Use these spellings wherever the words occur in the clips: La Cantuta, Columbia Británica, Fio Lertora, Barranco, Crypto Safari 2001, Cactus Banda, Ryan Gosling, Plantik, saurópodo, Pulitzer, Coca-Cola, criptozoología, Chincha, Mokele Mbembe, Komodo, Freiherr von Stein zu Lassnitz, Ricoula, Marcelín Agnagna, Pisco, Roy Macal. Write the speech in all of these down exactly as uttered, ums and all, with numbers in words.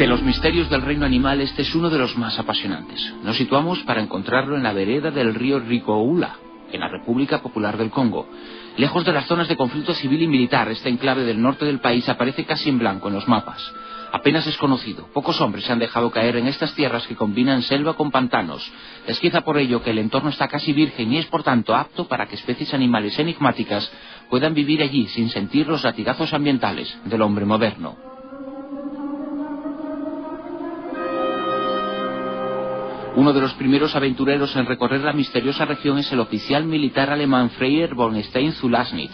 De los misterios del reino animal, este es uno de los más apasionantes. Nos situamos para encontrarlo en la vereda del río Ricoula, en la República Popular del Congo. Lejos de las zonas de conflicto civil y militar, este enclave del norte del país aparece casi en blanco en los mapas. Apenas es conocido. Pocos hombres se han dejado caer en estas tierras que combinan selva con pantanos. Es quizá por ello que el entorno está casi virgen y es por tanto apto para que especies animales enigmáticas puedan vivir allí sin sentir los latigazos ambientales del hombre moderno. Uno de los primeros aventureros en recorrer la misteriosa región es el oficial militar alemán Freiherr von Stein zu Lassnitz.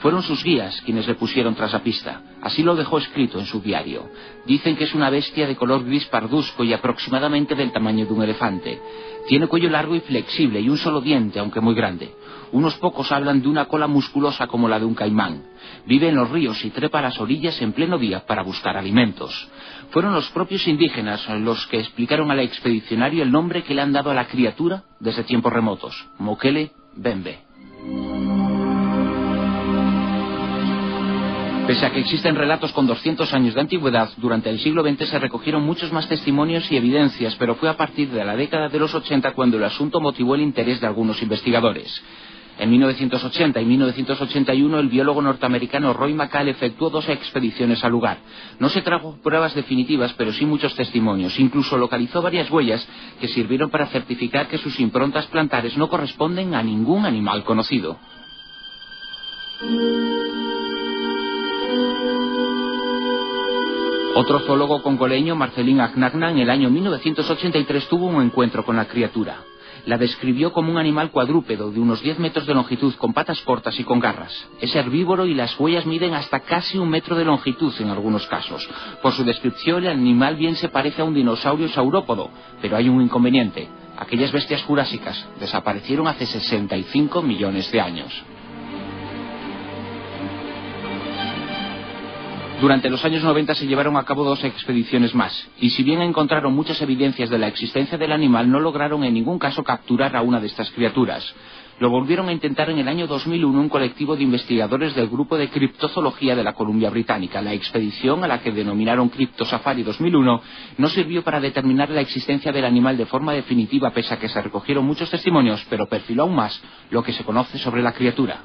Fueron sus guías quienes le pusieron tras la pista. Así lo dejó escrito en su diario. Dicen que es una bestia de color gris parduzco y aproximadamente del tamaño de un elefante. Tiene cuello largo y flexible y un solo diente, aunque muy grande. Unos pocos hablan de una cola musculosa como la de un caimán. Vive en los ríos y trepa a las orillas en pleno día para buscar alimentos. Fueron los propios indígenas los que explicaron al expedicionario el nombre que le han dado a la criatura desde tiempos remotos: Mokele Mbembe. Pese a que existen relatos con doscientos años de antigüedad, durante el siglo veinte se recogieron muchos más testimonios y evidencias, pero fue a partir de la década de los ochenta cuando el asunto motivó el interés de algunos investigadores. En mil novecientos ochenta y mil novecientos ochenta y uno el biólogo norteamericano Roy Macal efectuó dos expediciones al lugar. No se trajo pruebas definitivas, pero sí muchos testimonios. Incluso localizó varias huellas que sirvieron para certificar que sus improntas plantares no corresponden a ningún animal conocido. Otro zoólogo congoleño, Marcelín Agnagna, en el año mil novecientos ochenta y tres tuvo un encuentro con la criatura. La describió como un animal cuadrúpedo de unos diez metros de longitud, con patas cortas y con garras. Es herbívoro y las huellas miden hasta casi un metro de longitud en algunos casos. Por su descripción, el animal bien se parece a un dinosaurio saurópodo, pero hay un inconveniente. Aquellas bestias jurásicas desaparecieron hace sesenta y cinco millones de años. Durante los años noventa se llevaron a cabo dos expediciones más, y si bien encontraron muchas evidencias de la existencia del animal, no lograron en ningún caso capturar a una de estas criaturas. Lo volvieron a intentar en el año dos mil uno un colectivo de investigadores del grupo de criptozoología de la Columbia Británica. La expedición, a la que denominaron Crypto Safari dos mil uno, no sirvió para determinar la existencia del animal de forma definitiva, pese a que se recogieron muchos testimonios, pero perfiló aún más lo que se conoce sobre la criatura.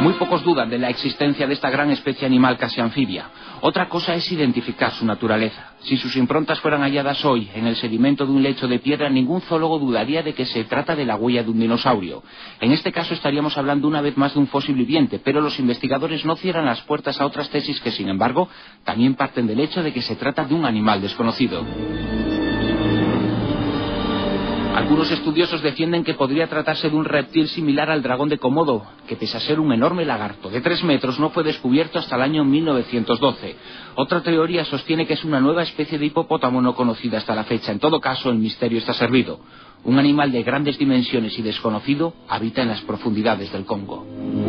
Muy pocos dudan de la existencia de esta gran especie animal casi anfibia. Otra cosa es identificar su naturaleza. Si sus improntas fueran halladas hoy en el sedimento de un lecho de piedra, ningún zoólogo dudaría de que se trata de la huella de un dinosaurio. En este caso estaríamos hablando una vez más de un fósil viviente, pero los investigadores no cierran las puertas a otras tesis que, sin embargo, también parten del hecho de que se trata de un animal desconocido. Algunos estudiosos defienden que podría tratarse de un reptil similar al dragón de Komodo, que pese a ser un enorme lagarto de tres metros no fue descubierto hasta el año mil novecientos doce. Otra teoría sostiene que es una nueva especie de hipopótamo no conocida hasta la fecha. En todo caso, el misterio está servido. Un animal de grandes dimensiones y desconocido habita en las profundidades del Congo.